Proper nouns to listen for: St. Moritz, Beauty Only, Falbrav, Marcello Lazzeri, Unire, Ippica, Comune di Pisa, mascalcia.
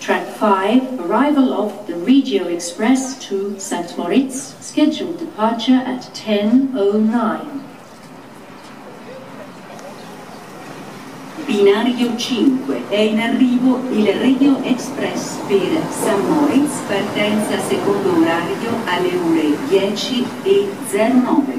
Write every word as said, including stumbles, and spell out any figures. Track five, arrival of the Regio Express to Saint Moritz, scheduled departure at ten zero nove. Binario cinque, è in arrivo il Regio Express per Saint Moritz, partenza secondo orario alle ore dieci e zero nove.